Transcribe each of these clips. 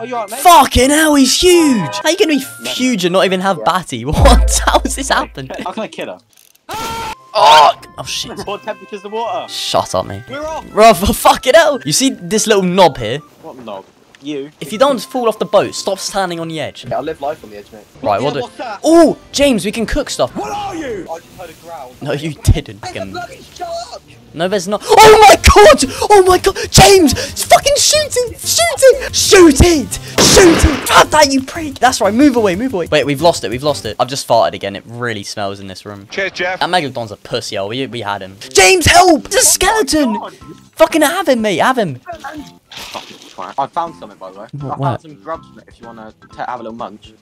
Oh, you alright, mate? Fucking hell, he's huge! How are you gonna be huge and not even have Batty? What? How has this happened? How can I kill her? Oh! Oh shit. More temperatures than water. Shut up, mate. We're off! Bro, fucking hell! You see this little knob here? What knob? You. If you don't fall off the boat, stop standing on the edge. Yeah, I live life on the edge, mate. Right, what do? Oh, James, we can cook stuff. What are you? I just heard a growl. No, you didn't. No, there's not. Oh my god! Oh my god! James, it's fucking shooting! Shooting! Shoot it! Shoot it! God damn, you prick! That's right. Move away. Move away. Wait, we've lost it. We've lost it. I've just farted again. It really smells in this room. Cheers, Jeff. That megalodon's a pussy. Oh, we had him. James, help! It's a skeleton. Fucking have him, mate. Have him. I found something, by the way. What, I found some grubs, mate, if you want to have a little munch.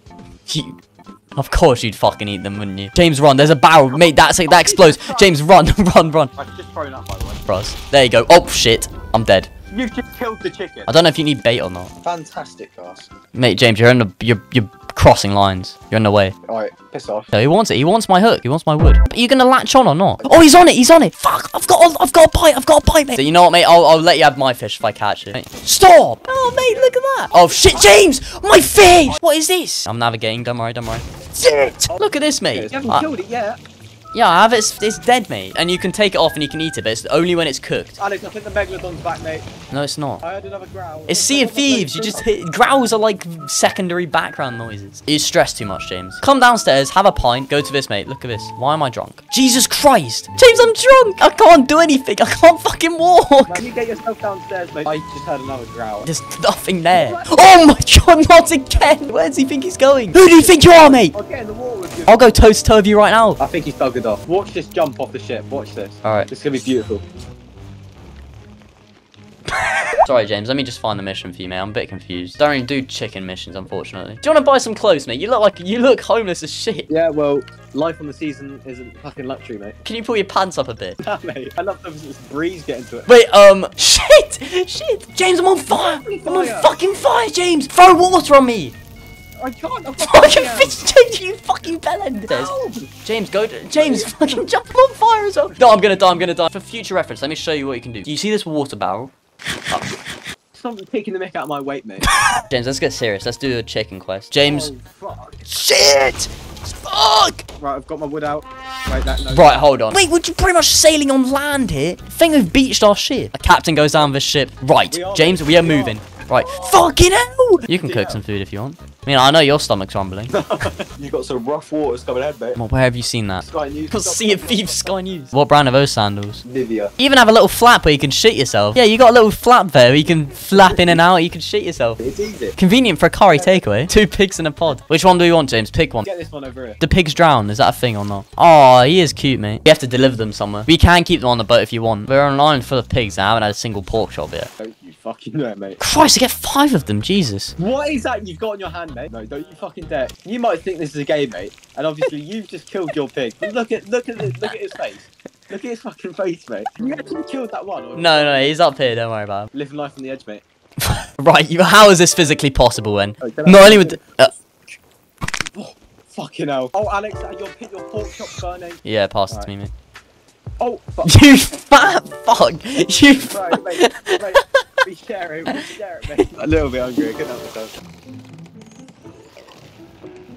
Of course you'd fucking eat them, wouldn't you? James, run. There's a barrel. Mate, that explodes. James, run. Run. I've just thrown up, by the way. Bros. There you go. Oh, shit. I'm dead. You've just killed the chicken. I don't know if you need bait or not. Fantastic, ass. Mate, James, you're crossing lines. You're in the way. Alright, piss off. No, he wants it. He wants my hook. He wants my wood. But are you gonna latch on or not? Oh, he's on it. He's on it. Fuck! I've got a bite. I've got a bite, mate. So you know what, mate? I'll let you have my fish if I catch it. Mate. Stop! Oh, mate, look at that. Oh shit, James! My fish! What is this? I'm navigating. Don't worry. Don't worry. Shit! Look at this, mate. You haven't killed it yet. Yeah, I have it. It's dead, mate. And you can take it off and you can eat it, but it's only when it's cooked. Alex, I think the megalodon's back, mate. No, it's not. I heard another growl. It's Sea of Thieves. You just hit. Growls are like secondary background noises. You stress too much, James. Come downstairs, have a pint. Go to this, mate. Look at this. Why am I drunk? Jesus Christ. James, I'm drunk. I can't do anything. I can't fucking walk. Man, you get yourself downstairs, mate. I just heard another growl. There's nothing there. Oh my god, not again. Where does he think he's going? Who do you think you are, mate? I'll get in the water with you. I'll go toe to toe with you right now. I think he's dug it off. Watch this jump off the ship. Watch this. Alright. It's gonna be beautiful. Sorry, James. Let me just find the mission for you, mate. I'm a bit confused. Don't even do chicken missions, unfortunately. Do you want to buy some clothes, mate? You look homeless as shit. Yeah, well, life on the season isn't fucking luxury, mate. Can you pull your pants up a bit? Nah, mate. I love this breeze getting to it. Wait, shit, James, I'm on fire. I'm on fucking fire, James. Throw water on me. I can't. I'm fucking fish, James, you fucking bellend. No. James, go. James, fucking jump on fire as well. No, I'm gonna die. I'm gonna die. For future reference, let me show you what you can do. Do you see this water barrel? Something taking the mick out of my weight, mate. James, let's get serious. Let's do a chicken quest. James. Oh, fuck. Shit! Fuck! Right, I've got my wood out. Right, right, hold on. Wait, we're pretty much sailing on land here. I think we've beached our ship. A captain goes down this ship. Right, James, we are moving. Right. Oh. Fucking hell! You can cook some food if you want. I mean, I know your stomach's rumbling. You got some rough waters coming out, mate. Well, where have you seen that? Sky News. Got Sea of Thieves, Sky News. What brand are those sandals? Nivea. You even have a little flap where you can shit yourself. Yeah, you got a little flap there where you can flap in and out. You can shit yourself. It's easy. Convenient for a curry takeaway. Two pigs in a pod. Which one do we want, James? Pick one. Get this one over here. The pigs drown. Is that a thing or not? Oh, he is cute, mate. We have to deliver them somewhere. We can keep them on the boat if you want. We're on an island full of pigs and I haven't had a single pork chop yet. Don't you fucking know it, mate. Christ, I get 5 of them. Jesus. What is that you've got in your hand, mate? No, don't you fucking dare. You might think this is a game, mate, and obviously you've just killed your pig. But look at his face. Look at his fucking face, mate. You actually killed that one. Or no, he's up here. Don't worry about him. Living life on the edge, mate. Right, how is this physically possible then? Oh, not only would. Oh, fucking hell. Oh, Alex, your pork chop burning. Yeah, pass it to me, mate. Oh, fuck. You fat fuck. You. Right, mate. We share it, mate. A little bit hungry. I couldn't help myself.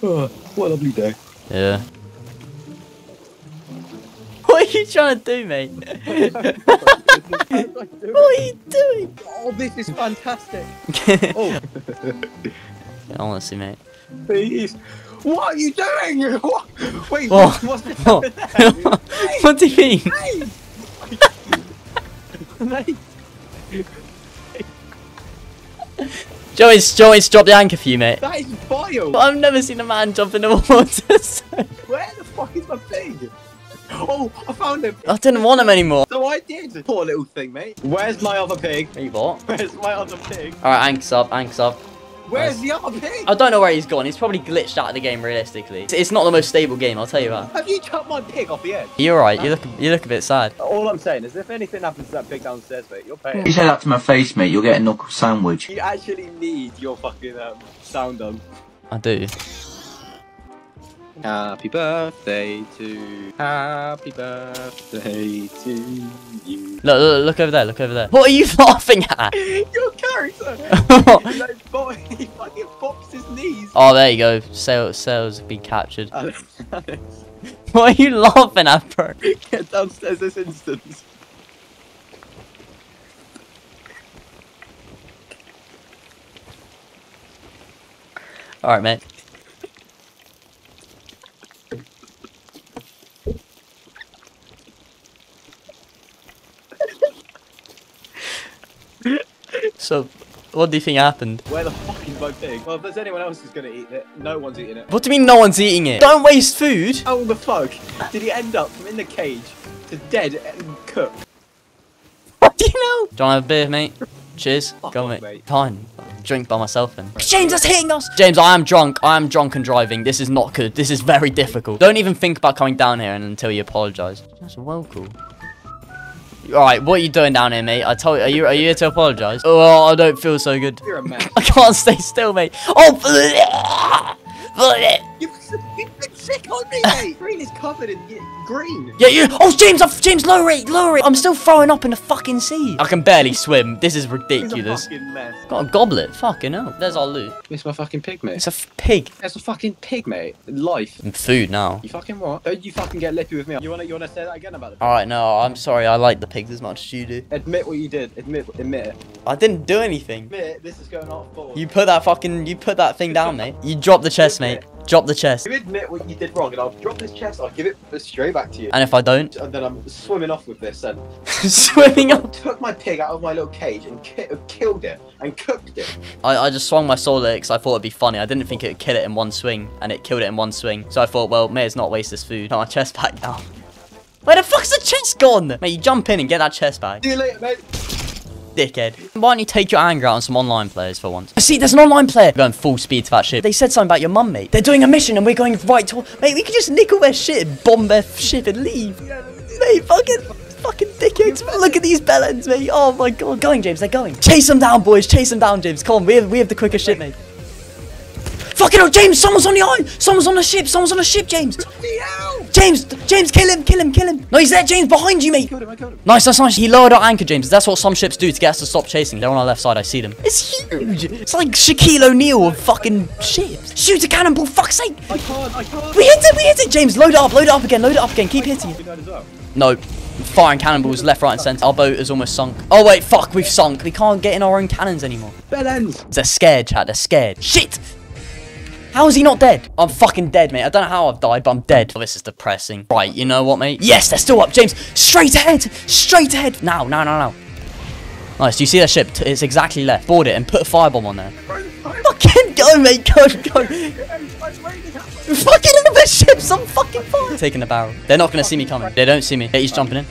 Oh, what a lovely day. Yeah. What are you trying to do, mate? What are you doing? Oh, this is fantastic. Oh. Honestly, mate. Please. What are you doing? What? Wait, what's this? What do you mean? Joey's dropped the anchor for you, mate. That is vile. I've never seen a man jump in the water. So. Where the fuck is my pig? Oh, I found him. I didn't want him anymore. So I did. Poor little thing, mate. Where's my other pig? Hey, what? Where's my other pig? All right, anchor's up. Where's the other pig? I don't know where he's gone. He's probably glitched out of the game, realistically. It's not the most stable game, I'll tell you that. Have you cut my pig off the edge? You're right. You look a bit sad. All I'm saying is if anything happens to that pig downstairs, mate, you're paying. You say that to my face, mate. You'll get a knuckle sandwich. You actually need your fucking sound on. I do. Happy birthday to you. Look over there. What are you laughing at? You're Oh. He fucking pops his knees. Oh, there you go. Sales have been captured. What are you laughing at, bro? Get downstairs this instant. Alright, mate. So, what do you think happened? Where the fuck is my pig? Well, if there's anyone else who's gonna eat it, no one's eating it. What do you mean no one's eating it? Don't waste food! How the fuck did he end up from in the cage to dead and cooked? What do you know? Do you want to have a beer, mate? Cheers. Fuck go, mate. Fine. Drink by myself then. James, that's hitting us! James, I am drunk. I am drunk and driving. This is not good. This is very difficult. Don't even think about coming down here until you apologise. That's well cool. Alright, what are you doing down here, mate? I told you, are you here to apologise? Oh, I don't feel so good. You're a man. I can't stay still, mate. Oh! You've been sick on me, mate! Green is covered in green. Yeah, you. Oh, James! James Lowry! Lowry! I'm still throwing up in the fucking sea. I can barely swim. This is ridiculous. It's a fucking mess. Got a goblet. Fucking hell. There's our loot. It's my fucking pig, mate. It's a pig. It's a fucking pig, mate. Life. And food now. You fucking what? Don't you fucking get lippy with me. You wanna say that again about the pig? Alright, no. I'm sorry. I like the pigs as much as you do. Admit what you did. Admit it. I didn't do anything. Admit it. This is going off board. You put that thing down, mate. You dropped the chest, mate. Drop the chest. You admit what you did wrong, and I'll drop this chest. I'll give it straight back to you. And if I don't, and then I'm swimming off with this. And swimming off. Took my pig out of my little cage and killed it and cooked it. I just swung my sword at it because I thought it'd be funny. I didn't think it'd kill it in one swing, and it killed it in one swing. So I thought, well, may as not waste this food. Put my chest back now. Where the fuck's the chest gone? Mate, you jump in and get that chest back. See you later, mate. Dickhead. Why don't you take your anger out on some online players for once? See, there's an online player. We're going full speed to that ship. They said something about your mum, mate. They're doing a mission and we're going right to... Mate, we could just nickel their shit and bomb their ship and leave. Yeah, mate, fucking dickheads. Look at these bellends, mate. Oh my god. Going, James. They're going. Chase them down, boys. Chase them down, James. Come on. We have the quicker ship, mate. Fucking hell, James. Someone's on the island. Someone's on the ship. Someone's on the ship, James. James, kill him, kill him, kill him. No, he's there, James, behind you, mate. I killed him. Nice, that's nice. He lowered our anchor, James. That's what some ships do to get us to stop chasing. They're on our left side, I see them. It's huge. It's like Shaquille O'Neal of fucking ships. Shoot a cannonball, fuck's sake. I can't. We hit it, James. Load it up again. Keep hitting it. No, firing cannonballs left, right, and centre. Our boat is almost sunk. Oh, wait, fuck, we've sunk. We can't get in our own cannons anymore. Bellends. They're scared, chat, they're scared. Shit. How is he not dead? I'm fucking dead, mate. I don't know how I've died, but I'm dead. Oh, this is depressing. Right, you know what, mate? Yes, they're still up, James. Straight ahead. Straight ahead. Now. Nice, do you see that ship? It's exactly left. Board it and put a firebomb on there. Fucking go, mate. Go. Fucking all the ship's on fucking fire. Taking the barrel. They're not going to see me coming. They don't see me. He's jumping in.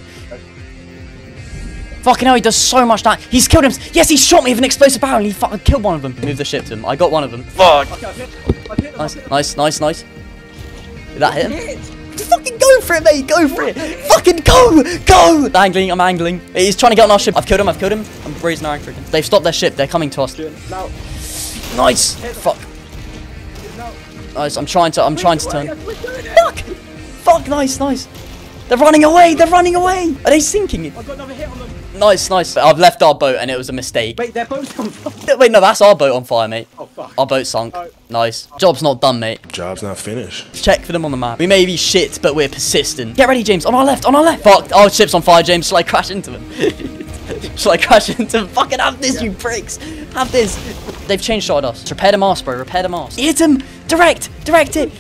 Fucking hell, he does so much damage. He's killed him. Yes, he shot me with an explosive barrel and he fucking killed one of them. Move the ship to him. I got one of them. Fuck. Nice. Did that hit him? Just fucking go for it, mate. Go for it. Fucking go. I'm angling. He's trying to get on our ship. I've killed him. I'm raising our anchor again. They've stopped their ship. They're coming to us. Nice. Fuck. Nice. I'm trying to turn. Fuck. Nice. They're running away. Are they sinking? I've got another hit on them. Nice. I've left our boat and it was a mistake. Wait, their boat's on fire. Wait, no, that's our boat on fire, mate. Oh, fuck. Our boat sunk. Oh. Nice. Job's not done, mate. Job's not finished. Check for them on the map. We may be shit, but we're persistent. Get ready, James. On our left. Fuck, our ship's on fire, James. Shall I crash into them? Shall I crash into them? Fucking have this, you pricks. Have this. They've chain shot us. Repair the mast, bro. Repair the mast. Hit him. Direct it.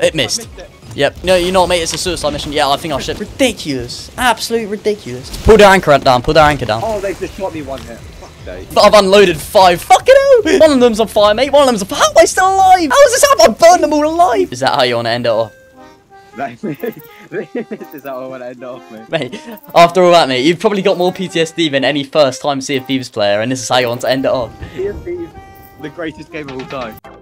It missed. Yep. No, you know what, mate? It's a suicide mission. Yeah, I think our ship. Ridiculous. Absolute ridiculous. Pull their anchor down. Oh, they just shot me one hit. Fuck they. I've unloaded 5. Fucking hell. One of them's on fire, mate. One of them's on fire. How am I still alive? How is this happening? I burned them all alive. Is that how you want to end it off? This is how I want to end it off, mate. Mate, after all that, mate, you've probably got more PTSD than any first-time Sea of Thieves player, and this is how you want to end it off. Sea of Thieves, the greatest game of all time.